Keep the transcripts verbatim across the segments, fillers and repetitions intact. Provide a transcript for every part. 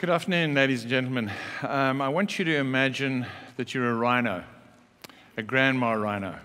Good afternoon, ladies and gentlemen. Um, I want you to imagine that you're a rhino, a grandma rhino,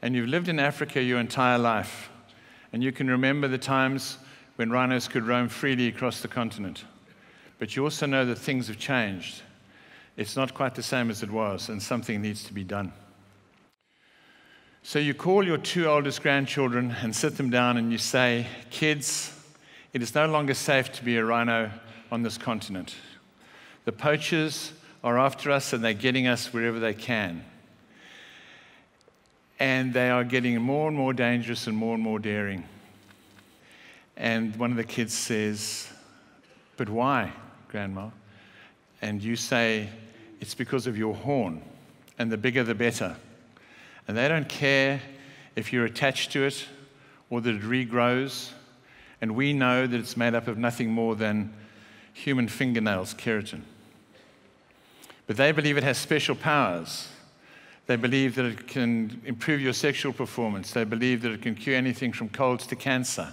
and you've lived in Africa your entire life, and you can remember the times when rhinos could roam freely across the continent. But you also know that things have changed. It's not quite the same as it was, and something needs to be done. So you call your two oldest grandchildren and sit them down and you say, "Kids, it is no longer safe to be a rhino on this continent. The poachers are after us and they're getting us wherever they can. And they are getting more and more dangerous and more and more daring." And one of the kids says, "But why, Grandma?" And you say, "It's because of your horn, and the bigger the better. And they don't care if you're attached to it or that it regrows. And we know that it's made up of nothing more than human fingernails, keratin. But they believe it has special powers. They believe that it can improve your sexual performance. They believe that it can cure anything from colds to cancer.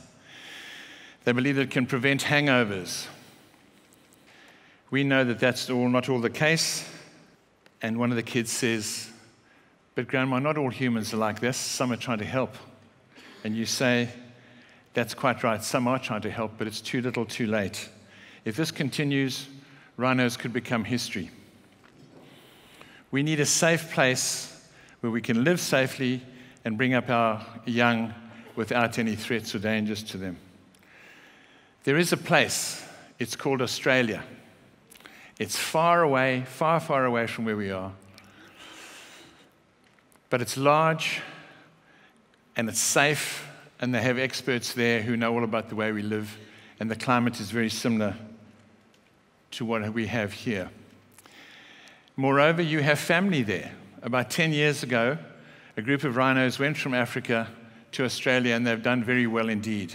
They believe that it can prevent hangovers. We know that that's all, not all the case." And one of the kids says, "But Grandma, not all humans are like this. Some are trying to help." And you say, "That's quite right. Some are trying to help, but it's too little too late. If this continues, rhinos could become history. We need a safe place where we can live safely and bring up our young without any threats or dangers to them." There is a place. It's called Australia. It's far away, far, far away from where we are. But it's large, and it's safe, and they have experts there who know all about the way we live, and the climate is very similar to what we have here. Moreover, you have family there. About ten years ago, a group of rhinos went from Africa to Australia, and they've done very well indeed.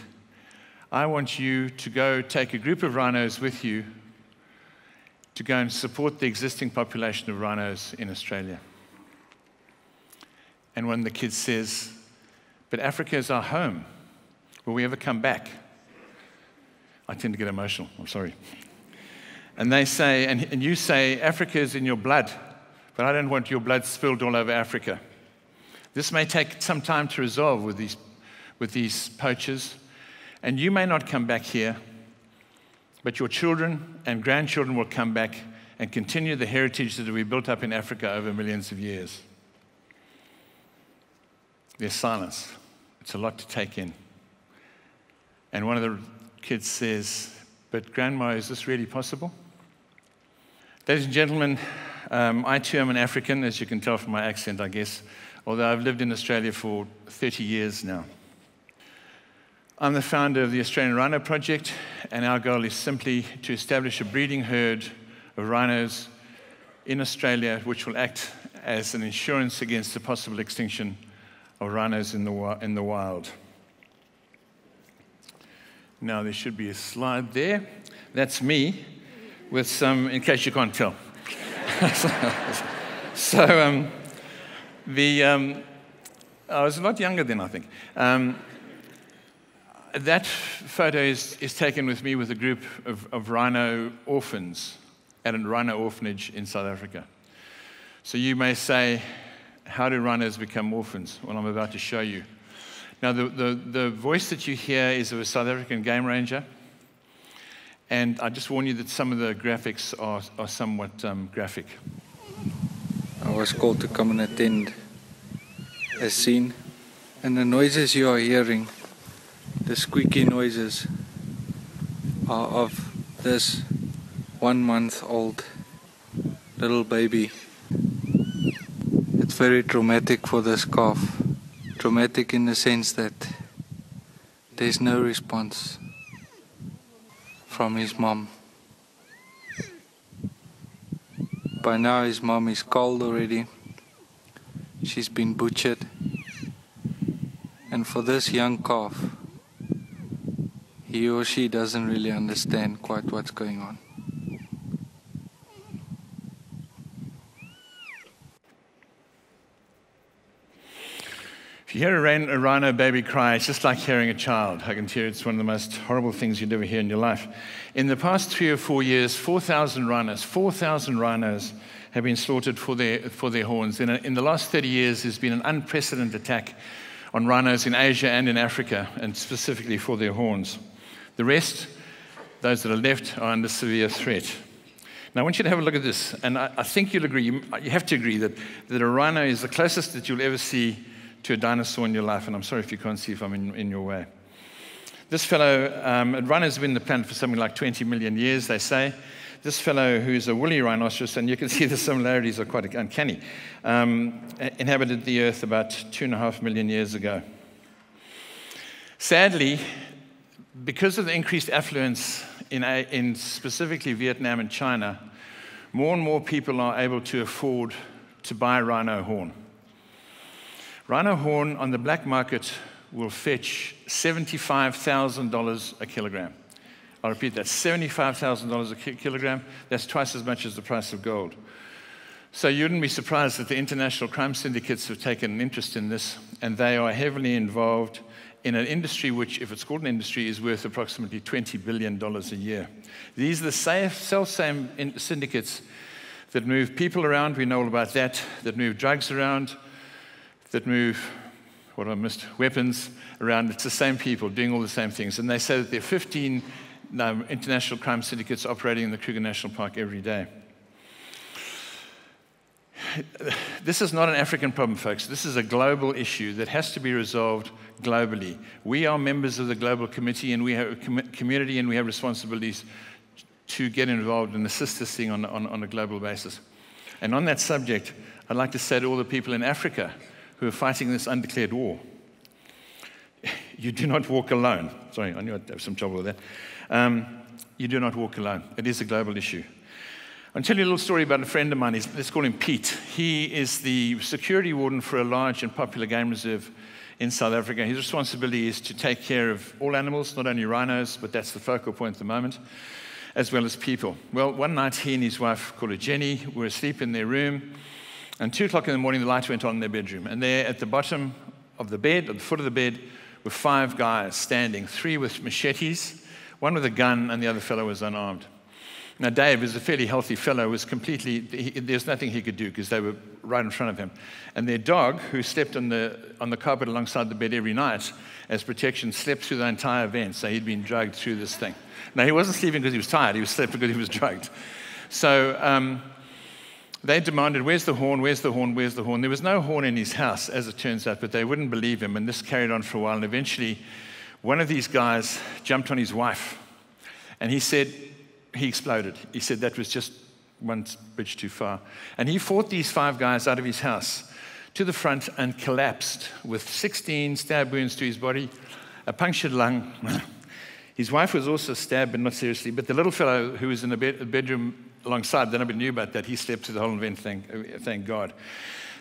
I want you to go take a group of rhinos with you to go and support the existing population of rhinos in Australia. And one of the kids says, "But Africa is our home. Will we ever come back?" I tend to get emotional, I'm sorry. And they say, and, and you say, "Africa is in your blood, but I don't want your blood spilled all over Africa. This may take some time to resolve with these, with these poachers, and you may not come back here, but your children and grandchildren will come back and continue the heritage that we built up in Africa over millions of years." There's silence. It's a lot to take in. And one of the kids says, "But Grandma, is this really possible?" Ladies and gentlemen, um, I too am an African, as you can tell from my accent, I guess, although I've lived in Australia for thirty years now. I'm the founder of the Australian Rhino Project, and our goal is simply to establish a breeding herd of rhinos in Australia, which will act as an insurance against the possible extinction of rhinos in the, in the wild. Now, there should be a slide there. That's me, with some, in case you can't tell. so, um, the, um, I was a lot younger then, I think. Um, that photo is, is taken with me with a group of, of rhino orphans at a rhino orphanage in South Africa. So you may say, "How do rhinos become orphans?" Well, I'm about to show you. Now, the, the, the voice that you hear is of a South African game ranger. And I just warn you that some of the graphics are, are somewhat um, graphic. I was called to come and attend a scene. And the noises you are hearing, the squeaky noises, are of this one-month-old little baby. It's very traumatic for this calf. Traumatic in the sense that there's no response from his mom. By now his mom is cold already. She's been butchered. And for this young calf, he or she doesn't really understand quite what's going on. If To hear a rhino baby cry, it's just like hearing a child. I can tell you it's one of the most horrible things you'd ever hear in your life. In the past three or four years, four thousand rhinos, four thousand rhinos have been slaughtered for their, for their horns. In, a, in the last thirty years, there's been an unprecedented attack on rhinos in Asia and in Africa, and specifically for their horns. The rest, those that are left, are under severe threat. Now, I want you to have a look at this, and I, I think you'll agree, you, you have to agree that, that a rhino is the closest that you'll ever see to a dinosaur in your life, and I'm sorry if you can't see if I'm in, in your way. This fellow, um, rhinos have been on the planet for something like twenty million years, they say. This fellow, who's a woolly rhinoceros, and you can see the similarities are quite uncanny, um, inhabited the Earth about two and a half million years ago. Sadly, because of the increased affluence in, a, in specifically Vietnam and China, more and more people are able to afford to buy rhino horn. Rhino horn on the black market will fetch seventy-five thousand dollars a kilogram. I'll repeat that, seventy-five thousand dollars a kilogram. That's twice as much as the price of gold. So you wouldn't be surprised that the international crime syndicates have taken an interest in this, and they are heavily involved in an industry which, if it's called an industry, is worth approximately twenty billion dollars a year. These are the self-same syndicates that move people around, we know all about that, that move drugs around, that move, what have I missed, weapons around. It's the same people doing all the same things. And they say that there are fifteen um, international crime syndicates operating in the Kruger National Park every day. This is not an African problem, folks. This is a global issue that has to be resolved globally. We are members of the global committee, and we have a com community, and we have responsibilities to get involved and assist this thing on, on, on a global basis. And on that subject, I'd like to say to all the people in Africa who are fighting this undeclared war, you do not walk alone. Sorry, I knew I'd have some trouble with that. Um, you do not walk alone. It is a global issue. I'll tell you a little story about a friend of mine. He's, let's call him Pete. He is the security warden for a large and popular game reserve in South Africa. His responsibility is to take care of all animals, not only rhinos, but that's the focal point at the moment, as well as people. Well, one night he and his wife, called her Jenny, were asleep in their room. And two o'clock in the morning, the light went on in their bedroom. And there at the bottom of the bed, at the foot of the bed, were five guys standing, three with machetes, one with a gun, and the other fellow was unarmed. Now, Dave is a fairly healthy fellow, was completely, he, there's nothing he could do because they were right in front of him. And their dog, who slept on the, on the carpet alongside the bed every night as protection, slept through the entire event. So he'd been drugged through this thing. Now, he wasn't sleeping because he was tired. He was slept because he was drugged. So, um, they demanded, where's the horn, where's the horn, where's the horn? There was no horn in his house, as it turns out, but they wouldn't believe him, and this carried on for a while, and eventually one of these guys jumped on his wife, and he said, he exploded. He said that was just one bridge too far. And he fought these five guys out of his house to the front and collapsed with sixteen stab wounds to his body, a punctured lung. His wife was also stabbed, but not seriously, but the little fellow who was in the bed bedroom alongside, then nobody knew about that. He slept through the whole event, thank, thank God.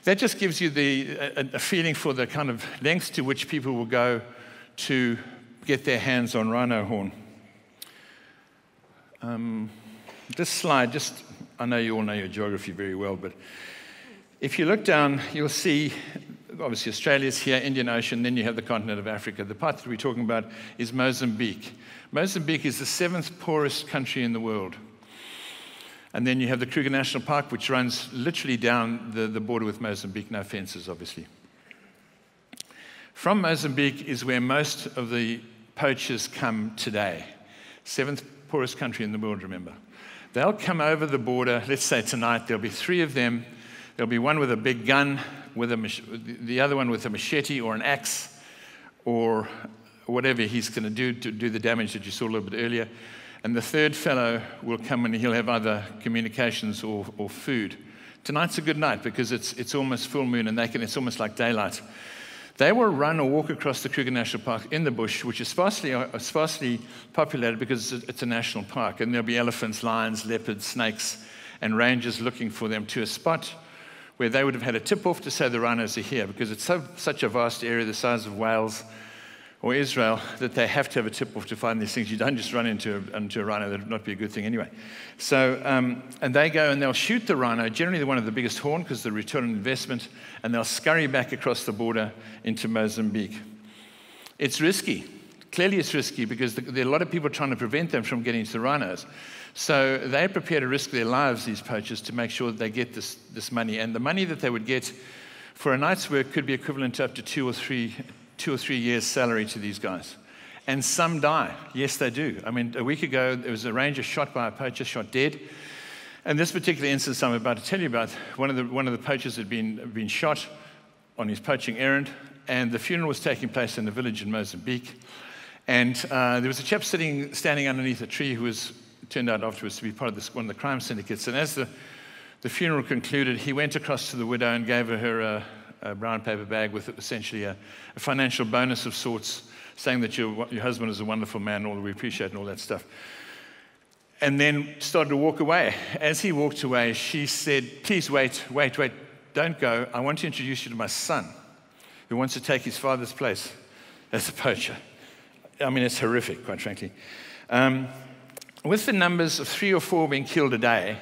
That just gives you the, a, a feeling for the kind of lengths to which people will go to get their hands on rhino horn. Um, this slide, just, I know you all know your geography very well, but if you look down, you'll see, obviously Australia's here, Indian Ocean, then you have the continent of Africa. The part that we're talking about is Mozambique. Mozambique is the seventh poorest country in the world. And then you have the Kruger National Park, which runs literally down the, the border with Mozambique, no fences, obviously. From Mozambique is where most of the poachers come today. Seventh poorest country in the world, remember. They'll come over the border, let's say tonight, there'll be three of them. There'll be one with a big gun, with a the other one with a machete or an axe, or whatever he's gonna do to do the damage that you saw a little bit earlier. And the third fellow will come and he'll have either communications or, or food. Tonight's a good night because it's, it's almost full moon and they can, it's almost like daylight. They will run or walk across the Kruger National Park in the bush, which is sparsely, sparsely populated because it's a national park. And there'll be elephants, lions, leopards, snakes, and rangers looking for them to a spot where they would have had a tip-off to say the rhinos are here because it's so, such a vast area, the size of Wales, or Israel, that they have to have a tip-off to find these things. You don't just run into a, into a rhino. That would not be a good thing anyway. So, um, and they go and they'll shoot the rhino, generally the one of the biggest horn, because the return on investment, and they'll scurry back across the border into Mozambique. It's risky. Clearly it's risky, because the, there are a lot of people trying to prevent them from getting to the rhinos. So they're prepared to risk their lives, these poachers, to make sure that they get this, this money. And the money that they would get for a night's work could be equivalent to up to two or three, two or three years' salary to these guys. And some die. Yes, they do. I mean, a week ago, there was a ranger shot by a poacher, shot dead. And this particular instance I'm about to tell you about, one of the, one of the poachers had been, been shot on his poaching errand, and the funeral was taking place in a village in Mozambique. And uh, there was a chap sitting, standing underneath a tree who was turned out afterwards to be part of this, one of the crime syndicates. And as the, the funeral concluded, he went across to the widow and gave her, her a, a brown paper bag with essentially a, a financial bonus of sorts, saying that your, your husband is a wonderful man, all we appreciate, and all that stuff. And then started to walk away. As he walked away, she said, "Please wait, wait, wait, don't go. I want to introduce you to my son, who wants to take his father's place as a poacher." I mean, it's horrific, quite frankly. Um, with the numbers of three or four being killed a day,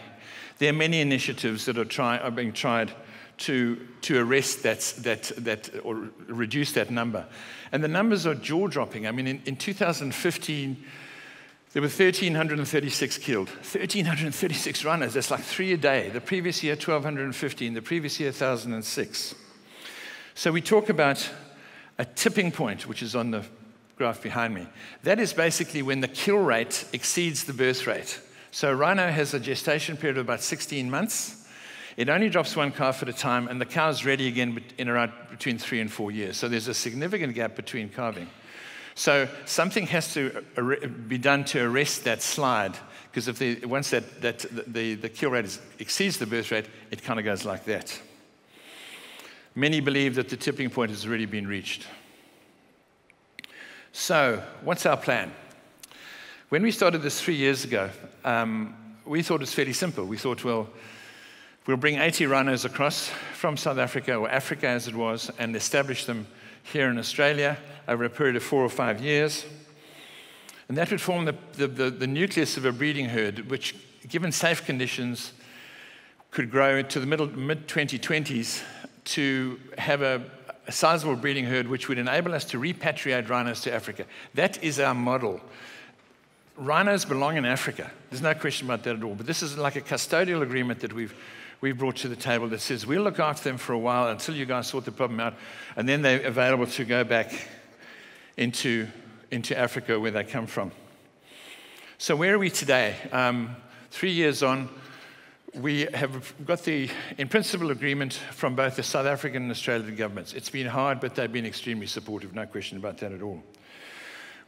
there are many initiatives that are, try, are being tried to, to arrest that, that, that, or reduce that number. And the numbers are jaw-dropping. I mean, in, in two thousand fifteen, there were one thousand three hundred thirty-six killed. one thousand three hundred thirty-six rhinos, that's like three a day. The previous year, one thousand two hundred fifteen. The previous year, one thousand six. So we talk about a tipping point, which is on the graph behind me. That is basically when the kill rate exceeds the birth rate. So rhino has a gestation period of about sixteen months. It only drops one calf at a time, and the cow's ready again in around between three and four years. So there's a significant gap between calving. So something has to be done to arrest that slide, because if the, once that, that the, the, the kill rate is, exceeds the birth rate, it kind of goes like that. Many believe that the tipping point has already been reached. So, what's our plan? When we started this three years ago, um, we thought it was fairly simple. We thought, well, we'll bring eighty rhinos across from South Africa, or Africa as it was, and establish them here in Australia over a period of four or five years. And that would form the, the, the, the nucleus of a breeding herd, which, given safe conditions, could grow to the mid-twenty twenties to have a a sizable breeding herd, which would enable us to repatriate rhinos to Africa. That is our model. Rhinos belong in Africa. There's no question about that at all. But this is like a custodial agreement that we've, we've brought to the table that says, we'll look after them for a while until you guys sort the problem out, and then they're available to go back into, into Africa where they come from. So where are we today? Um, three years on, we have got the, in principle, agreement from both the South African and Australian governments. It's been hard, but they've been extremely supportive, no question about that at all.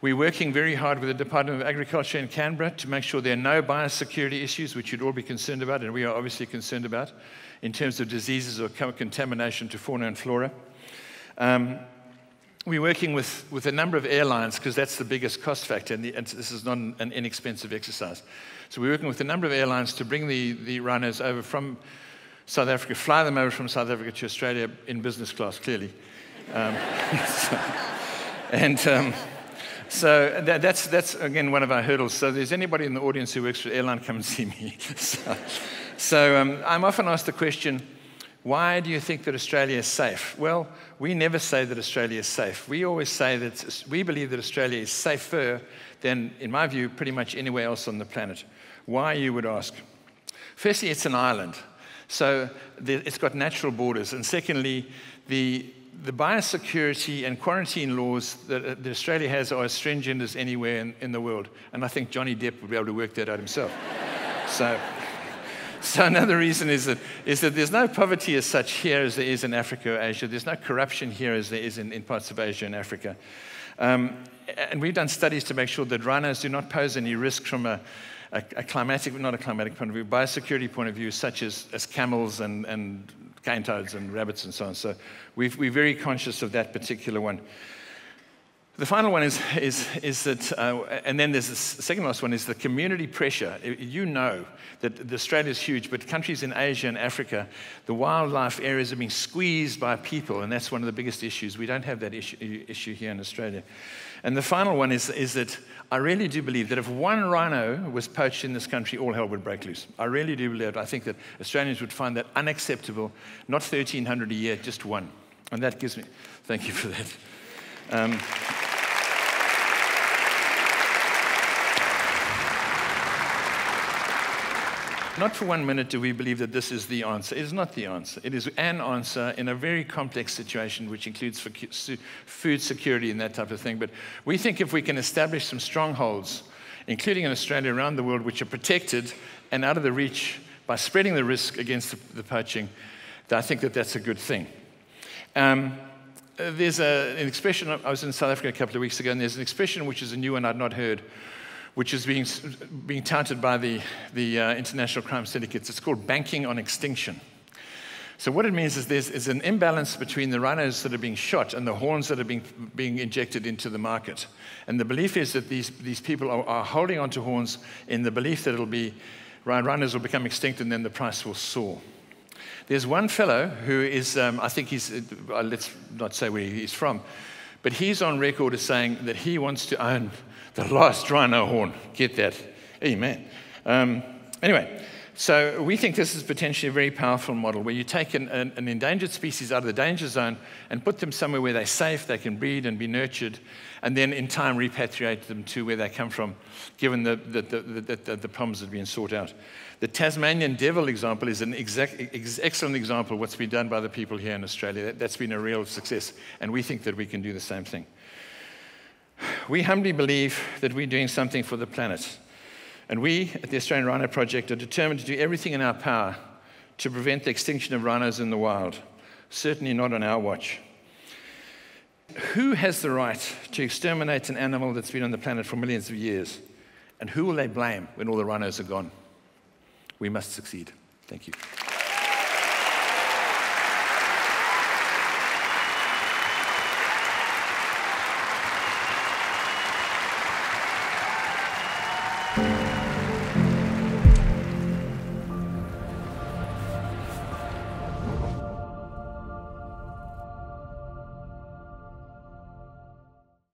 We're working very hard with the Department of Agriculture in Canberra to make sure there are no biosecurity issues, which you'd all be concerned about, and we are obviously concerned about, in terms of diseases or contamination to fauna and flora. Um, we're working with, with a number of airlines, because that's the biggest cost factor, and, the, and this is not an inexpensive exercise. So we're working with a number of airlines to bring the, the rhinos over from South Africa, fly them over from South Africa to Australia in business class, clearly. Um, so, and um, so that, that's, that's, again, one of our hurdles. So if there's anybody in the audience who works for an airline, come and see me. so so um, I'm often asked the question, why do you think that Australia is safe? Well, we never say that Australia is safe. We always say that we believe that Australia is safer than, in my view, pretty much anywhere else on the planet. Why, you would ask? Firstly, it's an island, so it's got natural borders. And secondly, the, the biosecurity and quarantine laws that, that Australia has are as stringent as anywhere in, in the world. And I think Johnny Depp would be able to work that out himself. so... So another reason is that, is that there's no poverty as such here as there is in Africa or Asia. There's no corruption here as there is in, in parts of Asia and Africa. Um, and we've done studies to make sure that rhinos do not pose any risk from a, a, a climatic, not a climatic point of view, biosecurity point of view, such as, as camels and, and cane toads and rabbits and so on. So we've, we're very conscious of that particular one. The final one is, is, is that, uh, and then there's the second last one, is the community pressure. You know that Australia's huge, but countries in Asia and Africa, the wildlife areas are being squeezed by people, and that's one of the biggest issues. We don't have that issue, issue here in Australia. And the final one is, is that I really do believe that if one rhino was poached in this country, all hell would break loose. I really do believe it. I think that Australians would find that unacceptable, not thirteen hundred a year, just one. And that gives me, thank you for that. Um, Not for one minute do we believe that this is the answer. It is not the answer. It is an answer in a very complex situation, which includes food security and that type of thing. But we think if we can establish some strongholds, including in Australia, around the world, which are protected and out of the reach by spreading the risk against the, the poaching, I think that that's a good thing. Um, there's a, an expression, I was in South Africa a couple of weeks ago, and there's an expression which is a new one I'd not heard, which is being, being touted by the, the uh, international crime syndicates. It's called banking on extinction. So what it means is there's is an imbalance between the rhinos that are being shot and the horns that are being, being injected into the market. And the belief is that these, these people are, are holding onto horns in the belief that it'll be, rhinos will become extinct and then the price will soar. There's one fellow who is, um, I think he's, uh, let's not say where he's from, but he's on record as saying that he wants to own the last rhino horn. Get that. Amen. Um, anyway, so we think this is potentially a very powerful model where you take an, an, an endangered species out of the danger zone and put them somewhere where they're safe, they can breed and be nurtured, and then in time repatriate them to where they come from, given the, the, the, the, the, the problems that are being sought out. The Tasmanian devil example is an exact, ex excellent example of what's been done by the people here in Australia. That, that's been a real success, and we think that we can do the same thing. We humbly believe that we're doing something for the planet. And we at the Australian Rhino Project are determined to do everything in our power to prevent the extinction of rhinos in the wild. Certainly not on our watch. Who has the right to exterminate an animal that's been on the planet for millions of years? And who will they blame when all the rhinos are gone? We must succeed. Thank you.